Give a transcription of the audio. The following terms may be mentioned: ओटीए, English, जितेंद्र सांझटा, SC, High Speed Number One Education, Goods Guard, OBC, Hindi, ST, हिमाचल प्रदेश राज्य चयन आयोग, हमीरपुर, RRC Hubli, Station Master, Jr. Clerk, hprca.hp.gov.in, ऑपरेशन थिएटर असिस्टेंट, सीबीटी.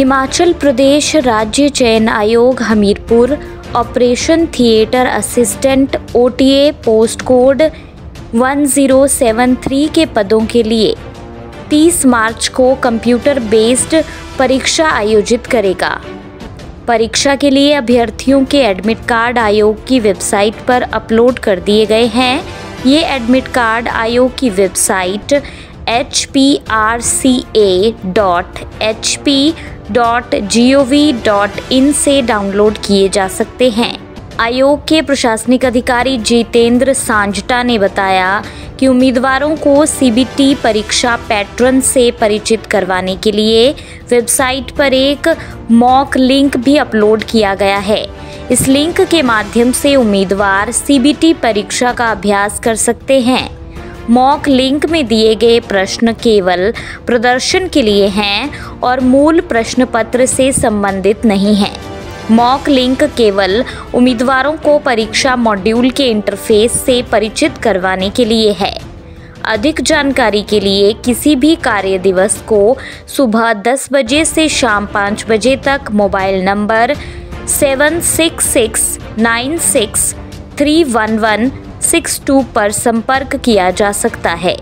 हिमाचल प्रदेश राज्य चयन आयोग हमीरपुर ऑपरेशन थिएटर असिस्टेंट ओटीए post code 1073 के पदों के लिए 30 मार्च को कंप्यूटर बेस्ड परीक्षा आयोजित करेगा। परीक्षा के लिए अभ्यर्थियों के एडमिट कार्ड आयोग की वेबसाइट पर अपलोड कर दिए गए हैं। ये एडमिट कार्ड आयोग की वेबसाइट hprca.hp.gov.in से डाउनलोड किए जा सकते हैं। आयोग के प्रशासनिक अधिकारी जितेंद्र सांझटा ने बताया कि उम्मीदवारों को सीबीटी परीक्षा पैटर्न से परिचित करवाने के लिए वेबसाइट पर एक मॉक लिंक भी अपलोड किया गया है। इस लिंक के माध्यम से उम्मीदवार सीबीटी परीक्षा का अभ्यास कर सकते हैं। मॉक लिंक में दिए गए प्रश्न केवल प्रदर्शन के लिए हैं और मूल प्रश्न पत्र से संबंधित नहीं हैं। मॉक लिंक केवल उम्मीदवारों को परीक्षा मॉड्यूल के इंटरफेस से परिचित करवाने के लिए है। अधिक जानकारी के लिए किसी भी कार्य दिवस को सुबह 10 बजे से शाम 5 बजे तक मोबाइल नंबर 7669631162 पर संपर्क किया जा सकता है।